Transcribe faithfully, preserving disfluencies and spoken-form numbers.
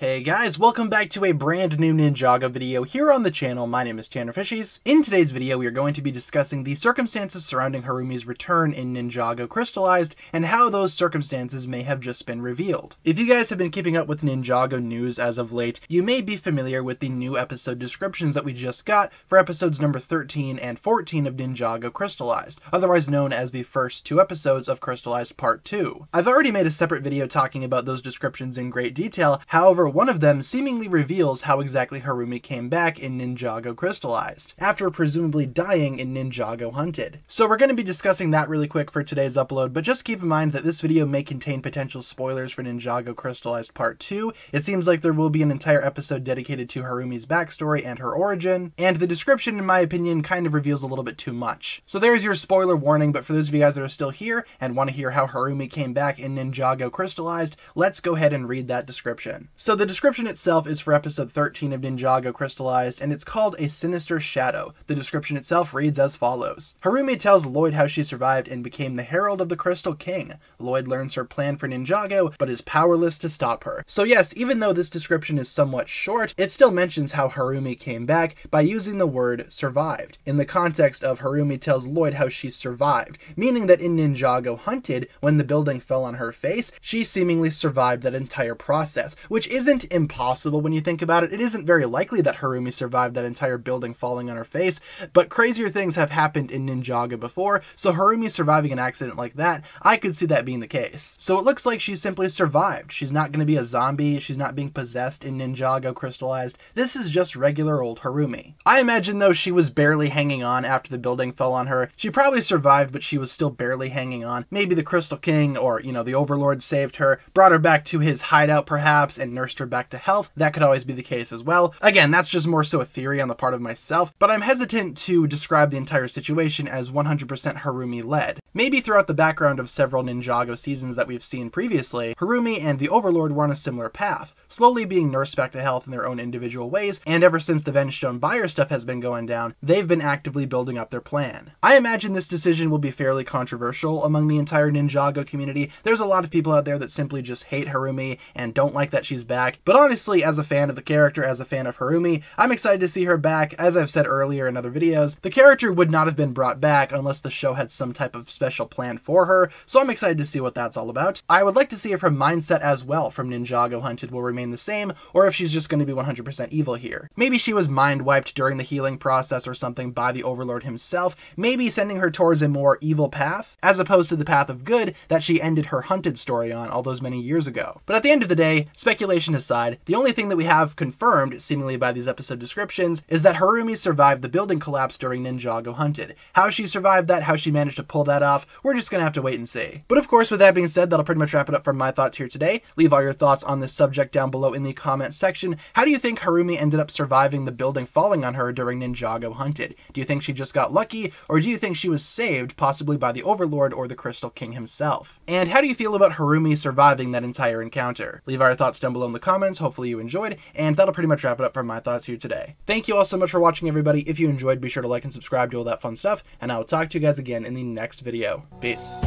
Hey guys, welcome back to a brand new Ninjago video here on the channel. My name is Tanner Fishies. In today's video, we are going to be discussing the circumstances surrounding Harumi's return in Ninjago Crystallized and how those circumstances may have just been revealed. If you guys have been keeping up with Ninjago news as of late, you may be familiar with the new episode descriptions that we just got for episodes number thirteen and fourteen of Ninjago Crystallized, otherwise known as the first two episodes of Crystallized Part two. I've already made a separate video talking about those descriptions in great detail, however, one of them seemingly reveals how exactly Harumi came back in Ninjago Crystallized, after presumably dying in Ninjago Hunted. So we're going to be discussing that really quick for today's upload, but just keep in mind that this video may contain potential spoilers for Ninjago Crystallized Part two. It seems like there will be an entire episode dedicated to Harumi's backstory and her origin, and the description, in my opinion, kind of reveals a little bit too much. So there's your spoiler warning, but for those of you guys that are still here and want to hear how Harumi came back in Ninjago Crystallized, let's go ahead and read that description. So the description itself is for episode thirteen of Ninjago Crystallized, and it's called A Sinister Shadow. The description itself reads as follows. Harumi tells Lloyd how she survived and became the herald of the Crystal King. Lloyd learns her plan for Ninjago, but is powerless to stop her. So yes, even though this description is somewhat short, it still mentions how Harumi came back by using the word survived, in the context of Harumi tells Lloyd how she survived, meaning that in Ninjago Hunted, when the building fell on her face, she seemingly survived that entire process, which isn't Isn't impossible when you think about it. It isn't very likely that Harumi survived that entire building falling on her face, but crazier things have happened in Ninjago before, so Harumi surviving an accident like that, I could see that being the case. So it looks like she simply survived. She's not going to be a zombie, she's not being possessed in Ninjago Crystallized. This is just regular old Harumi. I imagine though she was barely hanging on after the building fell on her. She probably survived, but she was still barely hanging on. Maybe the Crystal King or, you know, the Overlord saved her, brought her back to his hideout perhaps, and nursed her back to health. That could always be the case as well. Again, that's just more so a theory on the part of myself, but I'm hesitant to describe the entire situation as one hundred percent Harumi-led. Maybe throughout the background of several Ninjago seasons that we've seen previously, Harumi and the Overlord were on a similar path, slowly being nursed back to health in their own individual ways, and ever since the Vengestone buyer stuff has been going down, they've been actively building up their plan. I imagine this decision will be fairly controversial among the entire Ninjago community. There's a lot of people out there that simply just hate Harumi and don't like that she's back. But honestly, as a fan of the character, as a fan of Harumi, I'm excited to see her back. As I've said earlier in other videos, the character would not have been brought back unless the show had some type of special plan for her, so I'm excited to see what that's all about. I would like to see if her mindset as well from Ninjago Hunted will remain the same, or if she's just going to be one hundred percent evil here. Maybe she was mind-wiped during the healing process or something by the Overlord himself, maybe sending her towards a more evil path, as opposed to the path of good that she ended her Hunted story on all those many years ago. But at the end of the day, speculation aside, the only thing that we have confirmed, seemingly by these episode descriptions, is that Harumi survived the building collapse during Ninjago Hunted. How she survived that, how she managed to pull that off, we're just gonna have to wait and see. But of course, with that being said, that'll pretty much wrap it up for my thoughts here today. Leave all your thoughts on this subject down below in the comment section. How do you think Harumi ended up surviving the building falling on her during Ninjago Hunted? Do you think she just got lucky, or do you think she was saved, possibly by the Overlord or the Crystal King himself? And how do you feel about Harumi surviving that entire encounter? Leave all your thoughts down below in the comments. Hopefully you enjoyed, and that'll pretty much wrap it up for my thoughts here today. Thank you all so much for watching, everybody. If you enjoyed, be sure to like and subscribe, do all that fun stuff, and I will talk to you guys again in the next video. Peace.